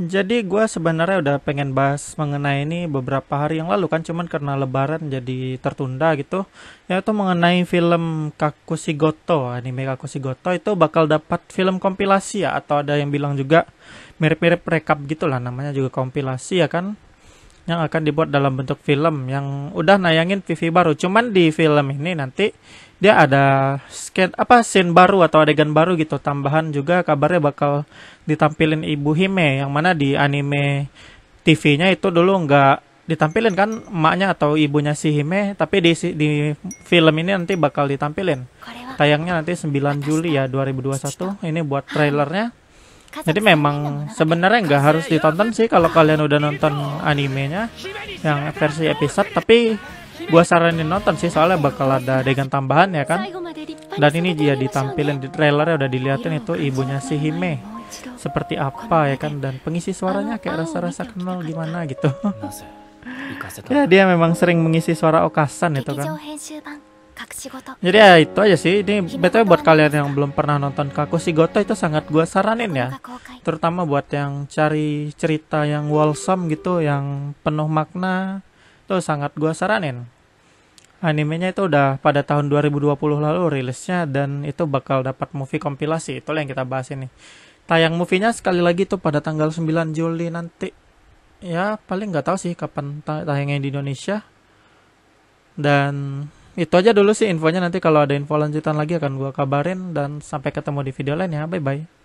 Jadi gue sebenarnya udah pengen bahas mengenai ini beberapa hari yang lalu kan, cuman karena lebaran jadi tertunda gitu. Yaitu mengenai film Kakushigoto, anime Kakushigoto itu bakal dapat film kompilasi ya, atau ada yang bilang juga mirip-mirip rekap gitulah, namanya juga kompilasi ya kan, yang akan dibuat dalam bentuk film yang udah nayangin VV baru. Cuman di film ini nanti dia ada scene baru atau adegan baru gitu, tambahan juga kabarnya bakal ditampilin Ibu Hime, yang mana di anime TV-nya itu dulu nggak ditampilin kan emaknya atau ibunya si Hime, tapi di film ini nanti bakal ditampilin. Tayangnya nanti 9 Juli ya 2021. Ini buat trailernya. Jadi memang sebenarnya nggak harus ditonton sih kalau kalian udah nonton animenya yang versi episode, tapi gua saranin nonton sih, soalnya bakal ada adegan tambahan ya kan. Dan ini dia ditampilin di trailernya, udah diliatin itu ibunya si Hime seperti apa ya kan, dan pengisi suaranya kayak rasa-rasa kenal gimana gitu. Ya dia memang sering mengisi suara Okasan itu kan. Jadi ya itu aja sih. Ini btw buat kalian yang belum pernah nonton Kakushigoto itu sangat gua saranin ya, terutama buat yang cari cerita yang wholesome gitu, yang penuh makna. Itu sangat gua saranin. Animenya itu udah pada tahun 2020 lalu rilisnya, dan itu bakal dapat movie kompilasi. Itulah yang kita bahas ini. Tayang movie-nya sekali lagi tuh pada tanggal 9 Juli nanti. Ya paling nggak tahu sih kapan tayangnya di Indonesia. Dan itu aja dulu sih infonya, nanti kalau ada info lanjutan lagi akan gua kabarin, dan sampai ketemu di video lain ya. Bye bye.